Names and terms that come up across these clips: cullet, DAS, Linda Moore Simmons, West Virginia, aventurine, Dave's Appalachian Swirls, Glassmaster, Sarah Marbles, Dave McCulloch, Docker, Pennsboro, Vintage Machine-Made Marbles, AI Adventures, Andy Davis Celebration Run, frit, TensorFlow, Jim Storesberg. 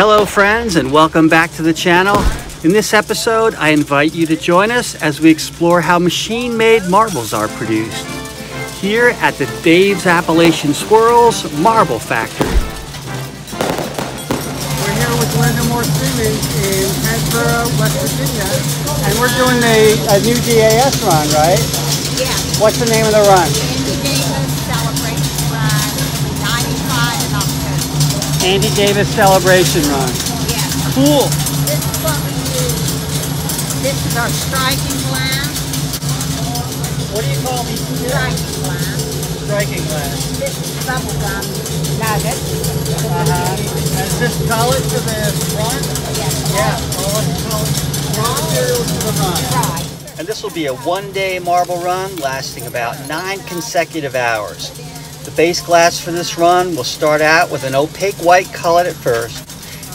Hello friends, and welcome back to the channel. In this episode, I invite you to join us as we explore how machine-made marbles are produced here at the Dave's Appalachian Swirls Marble Factory. We're here with Linda Moore Simmons in Pennsboro, West Virginia, and we're doing a new DAS run, right? Yeah. What's the name of the run? Andy Davis Celebration Run. It'll be 95 in October. Andy Davis Celebration Run. Yeah. Cool. This is what we do. This is our striking line. What do you call these? Striking line. Striking line. This is bubble gum nugget. Uh-huh. Is this color to the front? Yes. Yeah. All the colors. Raw materials to the front. Right. And this will be a one-day marble run lasting about 9 consecutive hours. The base glass for this run will start out with an opaque white cullet at first,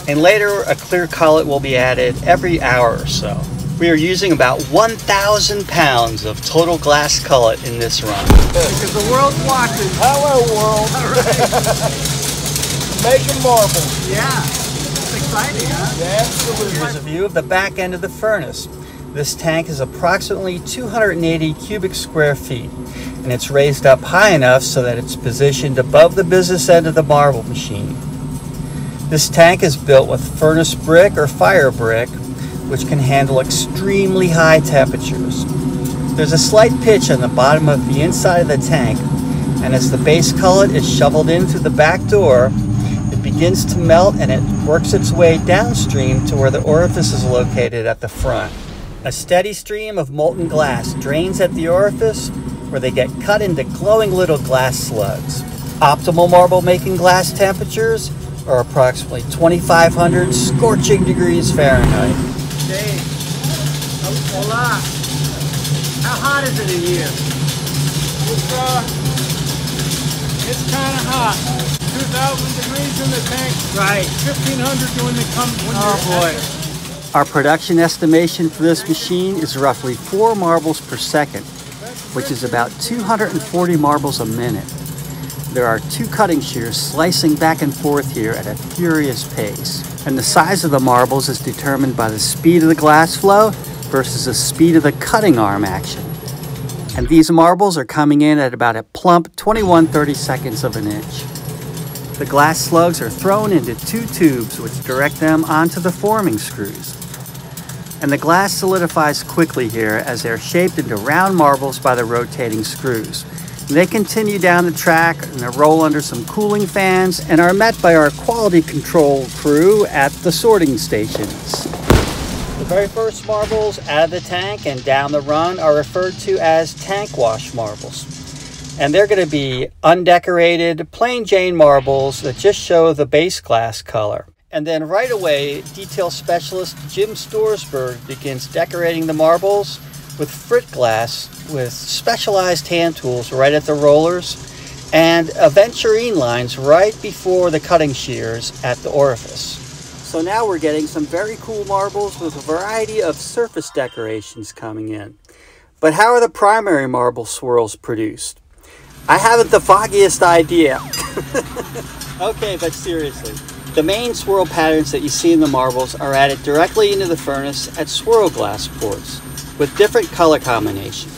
and later a clear cullet will be added every hour or so. We are using about 1,000 pounds of total glass cullet in this run. Because the world's watching. Hello, world. All right. Making marbles. Yeah. It's exciting, huh? Yeah, absolutely. Here's a view of the back end of the furnace. This tank is approximately 280 cubic square feet, and it's raised up high enough so that it's positioned above the business end of the marble machine. This tank is built with furnace brick or fire brick, which can handle extremely high temperatures. There's a slight pitch on the bottom of the inside of the tank, and as the base cullet is shoveled in through the back door, it begins to melt and it works its way downstream to where the orifice is located at the front. A steady stream of molten glass drains at the orifice, where they get cut into glowing little glass slugs. Optimal marble making glass temperatures are approximately 2,500 scorching degrees Fahrenheit. Dave, hola. How hot is it in here? It's kind of hot. 2,000 degrees in the tank. Right. 1,500 when they come. Oh boy. Our production estimation for this machine is roughly 4 marbles per second, which is about 240 marbles a minute. There are 2 cutting shears slicing back and forth here at a furious pace, and the size of the marbles is determined by the speed of the glass flow versus the speed of the cutting arm action. And these marbles are coming in at about a plump 21/32 of an inch. The glass slugs are thrown into 2 tubes which direct them onto the forming screws. And the glass solidifies quickly here as they're shaped into round marbles by the rotating screws. And they continue down the track and they roll under some cooling fans and are met by our quality control crew at the sorting stations. The very first marbles out of the tank and down the run are referred to as tank wash marbles. And they're going to be undecorated, plain Jane marbles that just show the base glass color. And then right away, detail specialist Jim Storesberg begins decorating the marbles with frit glass with specialized hand tools right at the rollers and aventurine lines right before the cutting shears at the orifice. So now we're getting some very cool marbles with a variety of surface decorations coming in. But how are the primary marble swirls produced? I haven't the foggiest idea. Okay, but seriously. The main swirl patterns that you see in the marbles are added directly into the furnace at swirl glass ports with different color combinations.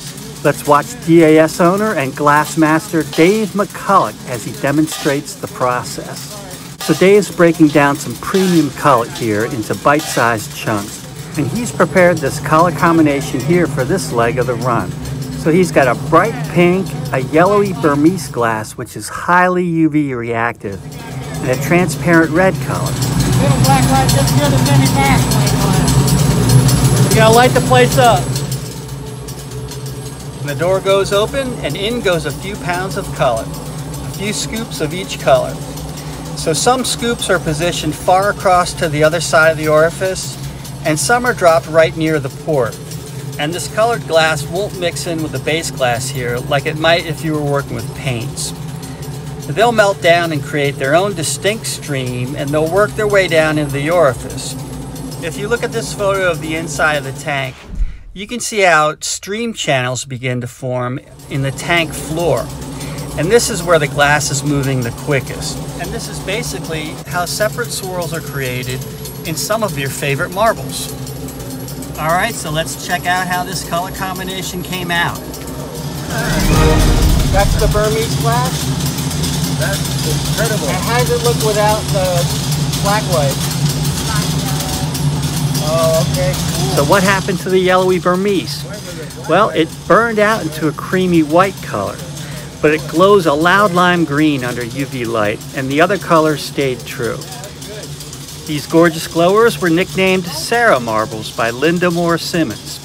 Let's watch DAS owner and glass master Dave McCulloch as he demonstrates the process. So Dave's breaking down some premium cullet here into bite-sized chunks, and he's prepared this color combination here for this leg of the run. So he's got a bright pink, a yellowy Burmese glass, which is highly UV reactive, and a transparent red color. Little black light just here to send it back. We're gonna light the place up. And the door goes open, and in goes a few pounds of color, a few scoops of each color. So some scoops are positioned far across to the other side of the orifice, and some are dropped right near the port. And this colored glass won't mix in with the base glass here like it might if you were working with paints. They'll melt down and create their own distinct stream, and they'll work their way down into the orifice. If you look at this photo of the inside of the tank, you can see how stream channels begin to form in the tank floor. And this is where the glass is moving the quickest. And this is basically how separate swirls are created in some of your favorite marbles. All right, so let's check out how this color combination came out. That's the Burmese flash. That's incredible. And how does it look without the black white? Oh, okay. Cool. So what happened to the yellowy Burmese? Well, it burned out into a creamy white color, but it glows a loud lime green under UV light, and the other colors stayed true. These gorgeous glowers were nicknamed Sarah Marbles by Linda Moore Simmons.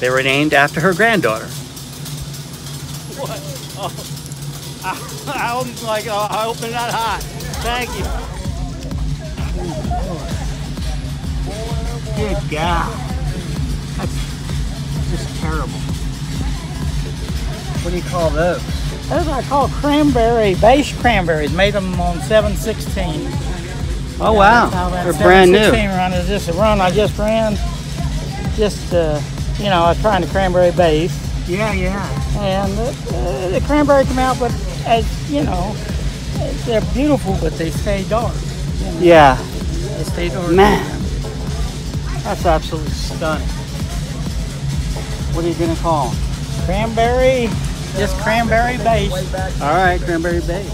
They were named after her granddaughter. What? Oh, I hope they're not hot. Thank you. Good God. That's just terrible. What do you call those? Those I call cranberry, beige cranberries. Made them on 7/16. Oh wow, they're brand new. Run is just a run I just ran. Just you know, I was trying the cranberry base. Yeah, yeah. And the cranberry come out, but as you know, they're beautiful, but they stay dark. You know? Yeah. They stay dark. Man, that's absolutely stunning. What are you gonna call them? Cranberry, just cranberry base. All right, cranberry base.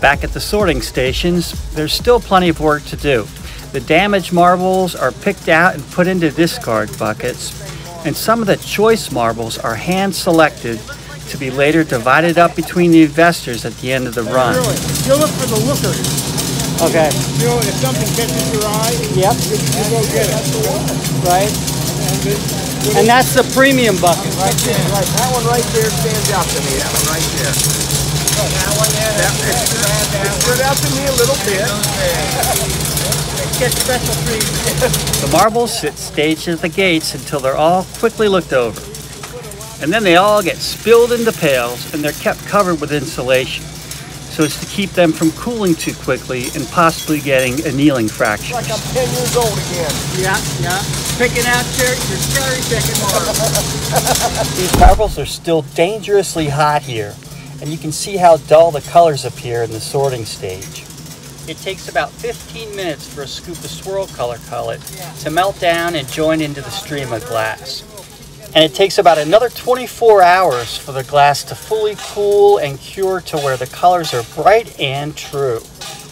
Back at the sorting stations, there's still plenty of work to do. The damaged marbles are picked out and put into discard buckets, and some of the choice marbles are hand-selected to be later divided up between the investors at the end of the run. You'll look for the lookers. Okay. You know, if something catches your eye, yep. You go get it. Right. And that's the premium bucket. Right there. Right. That one right there stands out to me. That one right there. It stood out to me a little bit. Get special treatment. The marbles sit staged at the gates until they're all quickly looked over. And then they all get spilled into pails, and they're kept covered with insulation, so as to keep them from cooling too quickly and possibly getting annealing fractures. Like I'm 10 years old again. Yeah, yeah. Picking out your cherry-picking marbles. These marbles are still dangerously hot here, and you can see how dull the colors appear in the sorting stage. It takes about 15 minutes for a scoop of swirl color cullet to melt down and join into the stream of glass. And it takes about another 24 hours for the glass to fully cool and cure to where the colors are bright and true.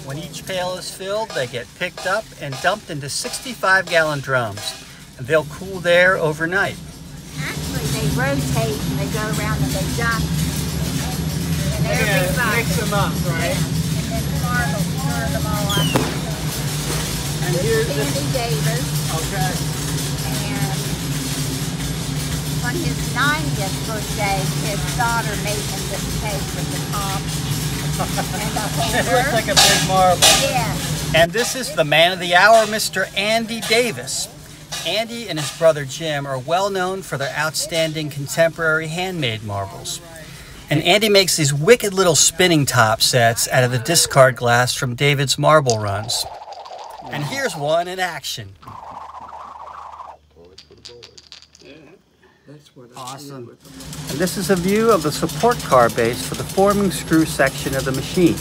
When each pail is filled, they get picked up and dumped into 65-gallon drums, and they'll cool there overnight. Actually, they rotate and they go around and they jump. Yeah, mix them up, right? And then marbles, turn them all up. And here's Andy Davis. Okay. And on his 90th birthday, his daughter made him this cake with the top and the holder. It looks like a big marble. Yeah. And this is the man of the hour, Mr. Andy Davis. Andy and his brother Jim are well known for their outstanding contemporary handmade marbles. And Andy makes these wicked little spinning top sets out of the discard glass from David's marble runs. And here's one in action. Awesome. And this is a view of the support car base for the forming screw section of the machine.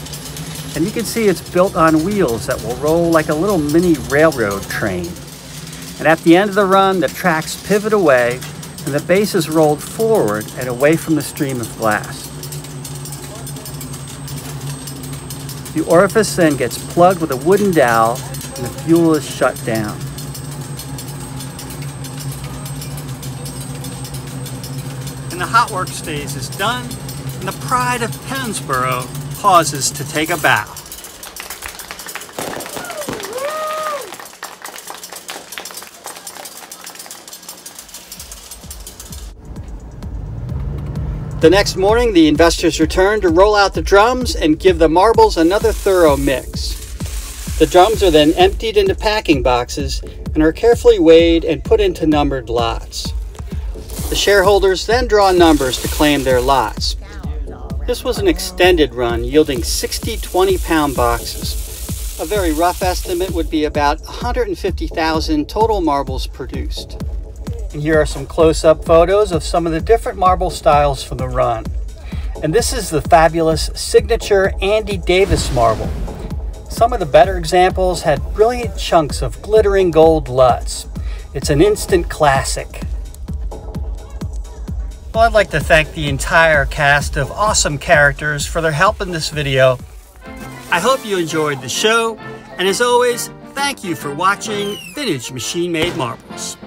And you can see it's built on wheels that will roll like a little mini railroad train. And at the end of the run, the tracks pivot away, and the base is rolled forward and away from the stream of glass. The orifice then gets plugged with a wooden dowel and the fuel is shut down. And the hot works phase is done, and the pride of Pennsboro pauses to take a bow. The next morning, the investors return to roll out the drums and give the marbles another thorough mix. The drums are then emptied into packing boxes and are carefully weighed and put into numbered lots. The shareholders then draw numbers to claim their lots. This was an extended run yielding 60 20-pound boxes. A very rough estimate would be about 150,000 total marbles produced. And here are some close-up photos of some of the different marble styles from the run. And this is the fabulous signature Andy Davis marble. Some of the better examples had brilliant chunks of glittering gold LUTs. It's an instant classic. Well, I'd like to thank the entire cast of awesome characters for their help in this video. I hope you enjoyed the show, and as always, thank you for watching Vintage Machine Made Marbles.